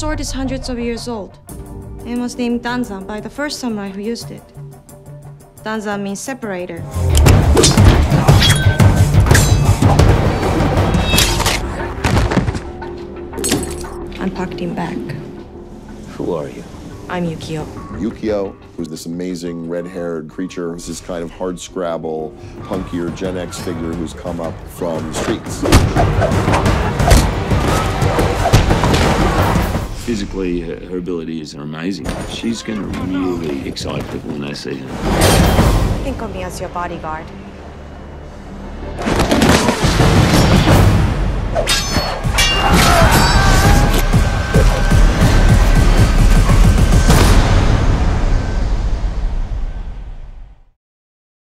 sword is hundreds of years old. It was named Danzan by the first samurai who used it. Danzan means separator. I'm packed him back. Who are you? I'm Yukio. Yukio, who's this amazing red-haired creature, who's this kind of hard-scrabble, punkier Gen X figure who's come up from the streets. Physically, her abilities are amazing. She's gonna really excite people when they see her. Think of me as your bodyguard.